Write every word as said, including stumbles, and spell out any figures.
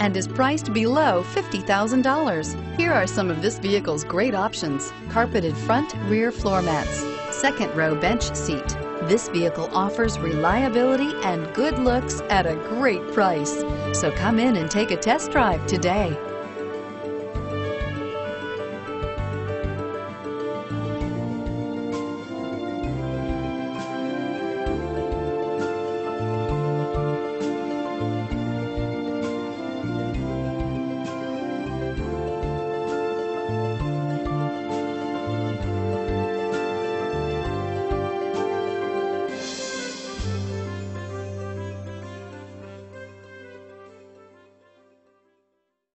and is priced below fifty thousand dollars. Here are some of this vehicle's great options: carpeted front rear floor mats, second row bench seat. This vehicle offers reliability and good looks at a great price. So come in and take a test drive today.